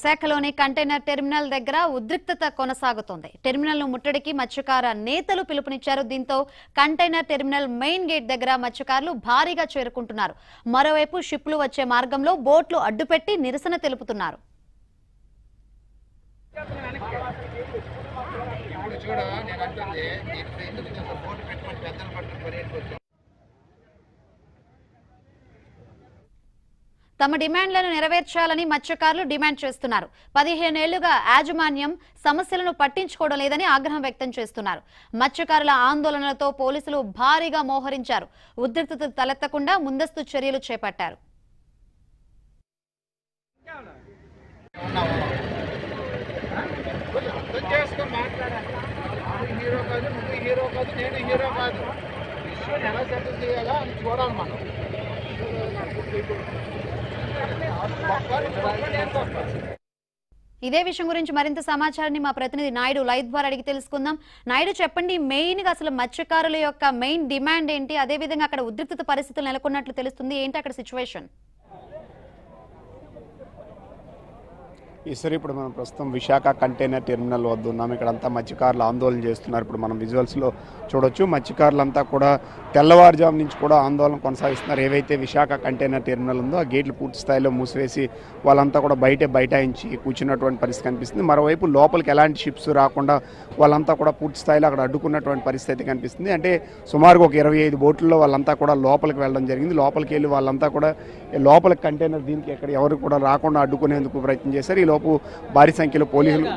విశాఖలోని container terminal దగ్గర ఉద్రిక్తత కొనసాగుతోంది. టెర్మినల్ ను ముట్టడికి మత్స్యకార నేతలు పిలుపునిచ్చారు. దీంతో కంటైనర్ టెర్మినల్ మెయిన్ గేట్ దగ్గర మత్స్యకారులు భారీగా చేరుకుంటున్నారు. మరోవైపు షిప్లు వచ్చే మార్గంలో బోట్లు అడ్డుపెట్టి నిరసన తెలుపుతున్నారు. తమ డిమాండ్లను నెరవేర్చాలని మత్స్యకారులు డిమాండ్ చేస్తున్నారు. 15 ఏళ్లుగా యాజమాన్యం సమస్యలను పట్టించుకోవడం లేదని ఆగ్రహం వ్యక్తం చేస్తున్నారు. మత్స్యకారుల ఆందోళనలతో పోలీసులు భారీగా మోహరించారు. ఉద్రిక్తత తలెత్తకుండా ముందస్తు చర్యలు చేపట్టారు. ఇదే విషయం గురించి మరింత సమాచారాన్ని మా ప్రతినిధి నాయుడు లైవ్ ద్వారా అడిగి తెలుసుకుందాం. నాయుడు, చెప్పండి, మెయిన్ గా అసలు మత్స్యకారుల యొక్క మెయిన్ డిమాండ్ ఏంటి? అదే విధంగా అక్కడ ఉద్రిక్త పరిస్థితులు నెలకొన్నట్లు తెలుస్తుంది. ఏంటి అక్కడ సిచ్యువేషన్? ఈసారి ఇప్పుడు మనం ప్రస్తుతం విశాఖ కంటైనర్ టెర్మినల్ వద్ద ఉన్నాం. ఇక్కడంతా మత్స్యకారులు ఆందోళన చేస్తున్నారు. ఇప్పుడు మనం విజువల్స్లో చూడొచ్చు, మత్స్యకారులంతా కూడా తెల్లవారుజాము నుంచి కూడా ఆందోళన కొనసాగిస్తున్నారు. ఏవైతే విశాఖ కంటైనర్ టెర్మినల్ ఉందో ఆ గేట్లు పూర్తి స్థాయిలో మూసివేసి వాళ్ళంతా కూడా బైఠాయించి కూర్చున్నటువంటి పరిస్థితి కనిపిస్తుంది. మరోవైపు లోపలికి ఎలాంటి షిప్స్ రాకుండా వాళ్ళంతా కూడా పూర్తి స్థాయిలో అక్కడ అడ్డుకున్నటువంటి పరిస్థితి కనిపిస్తుంది. అంటే సుమారుగా ఒక 25 బోట్లలో వాళ్ళంతా కూడా లోపలికి వెళ్ళడం జరిగింది. లోపలికి వెళ్ళి వాళ్ళంతా కూడా లోపల కంటైనర్ దీనికి ఎక్కడ ఎవరు కూడా రాకుండా అడ్డుకునేందుకు ప్రయత్నం చేశారు. లోపు భారీ సంఖ్యలో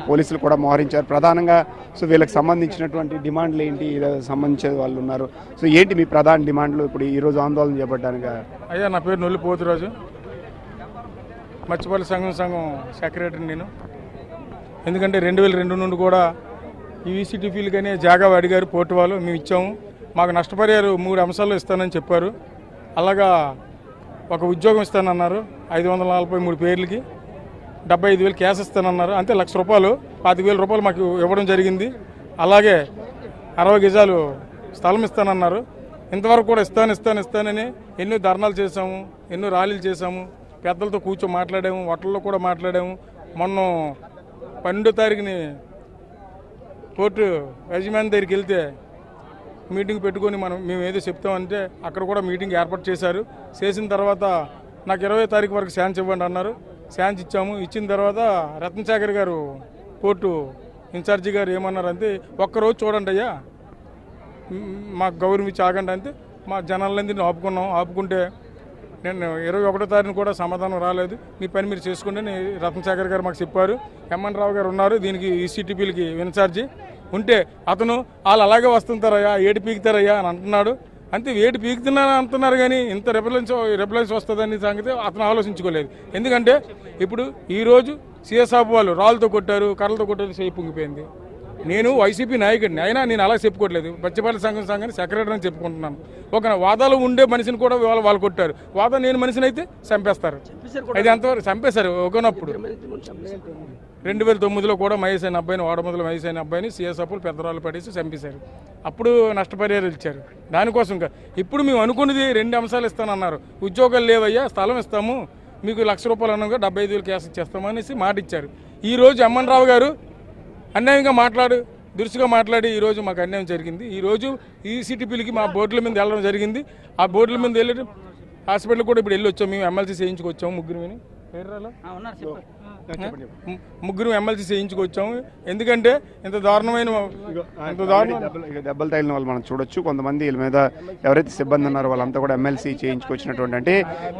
పోలీసులు కూడా మోహరించారు. ప్రధానంగా సో వీళ్ళకి సంబంధించినటువంటి డిమాండ్లు ఏంటి, సంబంధించిన వాళ్ళు ఉన్నారు. సో ఏంటి మీ ప్రధాన డిమాండ్లు ఇప్పుడు ఈరోజు ఆందోళన చేపట్టడానికి? అయ్యా, నా పేరు నొల్లి పోతురాజు, మత్స్యపాలక సంఘం సెక్రటరీ నేను. ఎందుకంటే 2002 నుండి కూడా ఈ ఈసీటీపీలకనే జాగా అడిగారు పోర్టు వాళ్ళు. మేము ఇచ్చాము. మాకు నష్టపరిహారం 3 అంశాల్లో ఇస్తానని చెప్పారు. అలాగా ఒక ఉద్యోగం ఇస్తానన్నారు. 543 పేర్లకి 75,000 క్యాష్ ఇస్తానన్నారు. అంతే ₹1,00,000. 45,000 రూపాయలు మాకు ఇవ్వడం జరిగింది. అలాగే 60 గజాలు స్థలం ఇస్తానన్నారు. ఇంతవరకు కూడా ఇస్తానని ఎన్నో ధర్నాలు చేశాము, ఎన్నో ర్యాలీలు చేశాము, పెద్దలతో కూర్చో మాట్లాడాము, హోటల్లో కూడా మాట్లాడాము. మొన్న 12వ తారీఖుని కోర్టు యజమాని దగ్గరికి వెళ్తే మీటింగ్ పెట్టుకొని మేము ఏదో చెప్తామంటే అక్కడ కూడా మీటింగ్ ఏర్పాటు చేశారు. చేసిన తర్వాత నాకు 20వ తారీఖు వరకు శాన్స్ ఇవ్వండి అన్నారు. శాన్స్ ఇచ్చాము. ఇచ్చిన తర్వాత రత్నశేఖర్ గారు కోర్టు ఇన్ఛార్జి గారు ఏమన్నారంటే, ఒక్కరోజు చూడండి అయ్యా, మాకు గౌరవం ఇచ్చి ఆగండి అంతే. మా జనాలందరినీ ఆపుకుంటే నేను 21వ తారీఖున కూడా సమాధానం రాలేదు. మీ పని మీరు చేసుకుంటే రత్నశేఖర్ గారు మాకు చెప్పారు. ఎంఎన్ రావు గారు ఉన్నారు దీనికి ఈసీటీపీలకి ఇన్ఛార్జి. ఉంటే అతను వాళ్ళు అలాగే వస్తుంటారయ్యా, ఏడు పీకుతారయ్యా అని అంటున్నాడు. అంతే, ఏడు పీకుతున్నా అంటున్నారు కానీ ఇంత రెబులెన్స్ వస్తుందని సంగతి అతను ఆలోచించుకోలేదు. ఎందుకంటే ఇప్పుడు ఈరోజు సీఎస్ఆఫ్ వాళ్ళు రాళ్ళతో కొట్టారు, కర్రలతో కొట్టారు, చేయి పొంగిపోయింది. నేను వైసీపీ నాయకుడిని అయినా నేను అలా చెప్పుకోవట్లేదు. మత్స్యపాలక సంఘాన్ని సెక్రటరీ అని చెప్పుకుంటున్నాను. ఒక వాదాలు ఉండే మనిషిని కూడా వాళ్ళు కొట్టారు. వాదా నేను మనిషిని అయితే చంపేస్తారు. అది అంతవరకు చంపేశారు. ఒకనప్పుడు 2009లో కూడా మహేష్ అయిన అబ్బాయిని, వాడమొదల మహేష్ అయిన అబ్బాయిని సీఎస్ఆఫ్లు పెద్దరాళ్ళు పడేసి చంపేశారు. అప్పుడు నష్టపరిహారం ఇచ్చారు. దానికోసం ఇప్పుడు మేము అనుకున్నది 2 అంశాలు ఇస్తానన్నారు. ఉద్యోగాలు లేవయ్యా, స్థలం ఇస్తాము, మీకు ₹1,00,000 అన్నాక 75,000 క్యాష్ ఇచ్చేస్తాము అనేసి మాట ఇచ్చారు. ఈరోజు ఎంఎన్ రావు గారు అన్యాయంగా దురుసుగా మాట్లాడి ఈరోజు మాకు అన్యాయం జరిగింది. ఈరోజు ఈసీటీపీలకి మా బోర్డుల మీద వెళ్ళడం జరిగింది. ఆ బోర్డుల మీద వెళ్ళి హాస్పిటల్ కూడా ఇప్పుడు వెళ్ళి వచ్చాము. మేము ఎమ్మెల్సీ చేయించుకొచ్చాము ముగ్గురు ఎమ్మెల్సీ చేయించుకొచ్చాము. ఎందుకంటే దెబ్బలు తగిలిన వాళ్ళు మనం చూడొచ్చు. కొంతమంది వీళ్ళ మీద ఎవరైతే సిబ్బంది ఉన్నారో వాళ్ళంతా కూడా ఎమ్మెల్సీ చేయించుకొచ్చినటువంటి, అంటే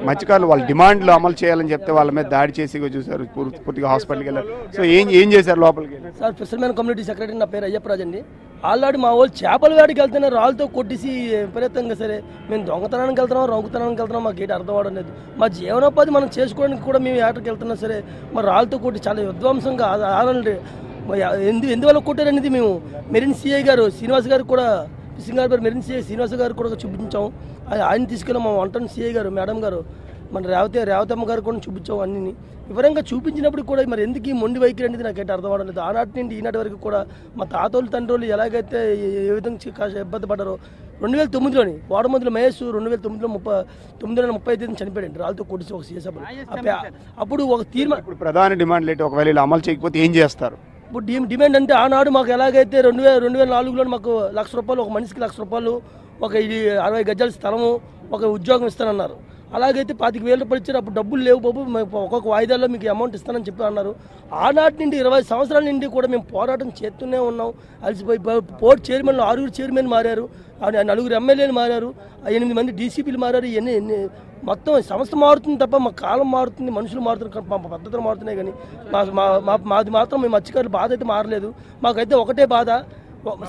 మత్స్యకారులు వాళ్ళ డిమాండ్లు అమలు చేయాలని చెప్తే వాళ్ళ మీద దాడి చేసి చూసారు. పూర్తిగా హాస్పిటల్కి వెళ్ళారు. సో ఏం చేశారు లోపలికి? సార్, ఫిషర్మెన్ కమ్యూనిటీ సెక్రటరీ, నా పేరు అయ్యప్పరాజ్ అండి. ఆల్రెడీ మా వాళ్ళు చేపల వేడికి వెళ్తున్నారు. రాళ్ళతో కొట్టేసి విపరీతంగా సరే మేము దొంగతనానికి వెళ్తున్నాం, రొంగుతనానికి వెళ్తున్నాం, మాకు ఏంటి అర్థం అవడం లేదు. మా జీవనోపాధి మనం చేసుకోవడానికి కూడా మేము ఏటకి వెళ్తున్నాం సరే, మరి రాళ్ళతో కొట్టి చాలా విధ్వంసంగా ఆనండి. ఎందువల్ల కొట్టారనేది మేము మెరీన్ సిఐ గారు శ్రీనివాస్ గారు కూడా, సింగార్ మెరీన్ సిఐ శ్రీనివాస్ గారు కూడా చూపించాము. ఆయన తీసుకెళ్ళి మా వంటను సిఐ గారు మేడం గారు मन रावते रावतम गार चूप्चा अभी विवर में चूप्चिनपड़ी मैं एंकी मों वैखरी अनेक अर्थम आनाटी ईना वरकू तातोल तंड्रोल एलागैते इब्बंदी पड़ारो 2009 वाड़मंदुल महेश 2009 चनिपोयाडु राल्तो कोट्टि ओक सीएस अप्पुडु ओक तीर्मानं इप्पुडु प्रधान डिमांड लेट ओकवेळ इला अमलु चेयकपोते एं चेस्तारु डिमांड अंटे आनाडु माकु एलागैते 2004 लो माकु 1 लक्ष रूपायलु ओक मनिषिकि 1 लक्ष रूपायलु ओक 60 गजाल स्थलमु ओक उद्योगं इस्तानन्नारु అలాగైతే 10000 రూపాయలు ఇచ్చారు అప్పుడు డబ్బులు లేవు బాబు ఒక్కొక్క వాయిదాల్లో మీకు అమౌంట్ ఇస్తానని చెప్పి అన్నారు ఆ నాటి నుండి 20 సంవత్సరాల నుండి కూడా మేము పోరాటం చేస్తూనే ఉన్నాం అలసిపోయి పోర్ట్ చైర్మన్ 6 చైర్మన్ మారారు 4 ఎమ్మెల్యేలు మారారు 8 మంది డీసీపీలు మారారు ఇన్ని మొత్తం సమస్త మారుతుంది తప్ప మా కాలం మారుతుంది మనుషులు మారుతున్నారు పద్ధతులు మారుతున్నాయి కానీ మాది మాత్రం మేము అధికారులు బాధ అయితే మారలేదు మాకైతే ఒకటే బాధ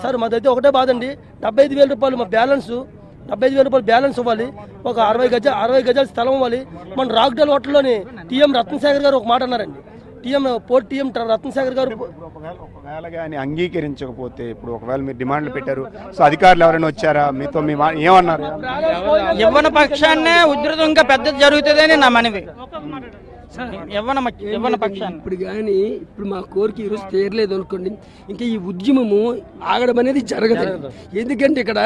సార్ మాదైతే ఒకటే బాధ అండి 75000 రూపాయలు మా బ్యాలెన్స్ 75000 రూపాయలు బ్యాలెన్స్ ఇవ్వాలి ఒక 60 గజాల స్థలం ఇవ్వాలి మన రాగడల్ హోటల్లోని టీఎం రత్నశేఖర్ గారు ఒక మాట అన్నారండి టీఎం పోర్ట్ టీఎం రత్నశేఖర్ గారు ఒకవేళ గాని అంగీకరించకపోతే ఇప్పుడు ఒకవేళ మీరు డిమాండ్లు పెట్టారు సో అధికారులు ఎవరైనా వచ్చారా మీతో మీ ఏమన్నారు యవ్వన పక్షాన్నే ఉద్రదంగా పెద్ద జరుగుతదని నా మనవి ఇప్పుడు కానీ ఇప్పుడు మా కోరిక ఈరోజు తీరలేదు అనుకోండి ఇంకా ఈ ఉద్యమము ఆగడం అనేది జరగదు ఎందుకంటే ఇక్కడ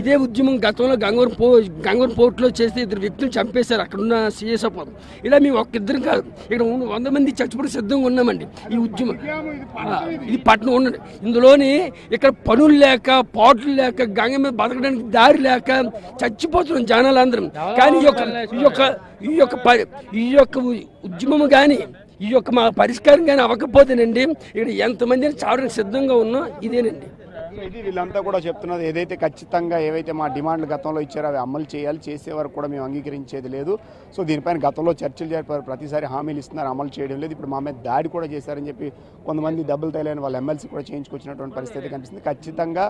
ఇదే ఉద్యమం గతంలో గంగవరం పోర్టులో చేస్తే 2 వ్యక్తులు చంపేశారు అక్కడున్న సీఎస్ అప్పుడు ఇలా మేము ఒక్కిద్దరం కాదు ఇక్కడ 100 మంది చచ్చిపోవడం సిద్ధంగా ఉన్నామండి ఈ ఉద్యమం ఇది పట్టణం ఉండండి ఇందులోని ఇక్కడ పనులు లేక పోర్టులు లేక గంగ మీద బతకడానికి దారి లేక చచ్చిపోతున్నాం జనాలందరం కానీ ఈ యొక్క ఉద్యమం కానీ ఈ యొక్క మా పరిష్కారం కానీ అవ్వకపోతేనండి ఇక్కడ ఎంతమందిని చావడానికి సిద్ధంగా ఉన్నా ఇదేనండి ఇది వీళ్ళంతా కూడా చెప్తున్నారు ఏదైతే ఖచ్చితంగా ఏవైతే మా డిమాండ్లు గతంలో ఇచ్చారో అవి అమలు చేయాలి చేసే వరకు కూడా మేము అంగీకరించేది లేదు సో దీనిపైన గతంలో చర్చలు జరిపారు ప్రతిసారి హామీలు ఇస్తున్నారు అమలు చేయడం లేదు ఇప్పుడు మా మీద దాడి కూడా చేశారని చెప్పి కొంతమంది డబ్బులు తేలేని వాళ్ళ ఎమ్మెల్సీ కూడా చేయించుకొచ్చినటువంటి పరిస్థితి కనిపిస్తుంది ఖచ్చితంగా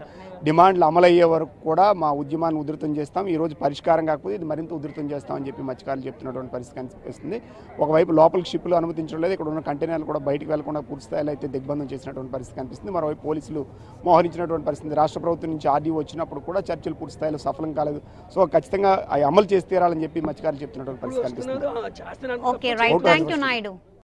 డిమాండ్లు అమలు అయ్యే వరకు కూడా మా ఉద్యమాన్ని ఉధృతం చేస్తాం ఈ రోజు పరిష్కారం కాకపోతే ఇది మరింత ఉధృతం చేస్తామని చెప్పి మత్స్యకారులు చెప్తున్నటువంటి పరిస్థితి కనిపిస్తుంది ఒకవైపు లోపలికి షిప్లు అనుమతించడం లేదు ఇక్కడ ఉన్న కంటైనర్లు కూడా బయటకు వెళ్లకుండా పూర్తి స్థాయిలో అయితే దిగ్బంధం చేసినటువంటి పరిస్థితి కనిపిస్తుంది మరోవైపు పోలీసులు మోహరించినటువంటి పరిస్థితి రాష్ట్ర ప్రభుత్వం నుంచి ఆర్డీ వచ్చినప్పుడు కూడా చర్చలు పూర్తి స్థాయిలో సఫలం కాలేదు సో ఖచ్చితంగా అమలు చేసి తీరాలని చెప్పి మత్స్యకారులు చెప్తున్నటువంటి పరిస్థితి కనిపిస్తుంది.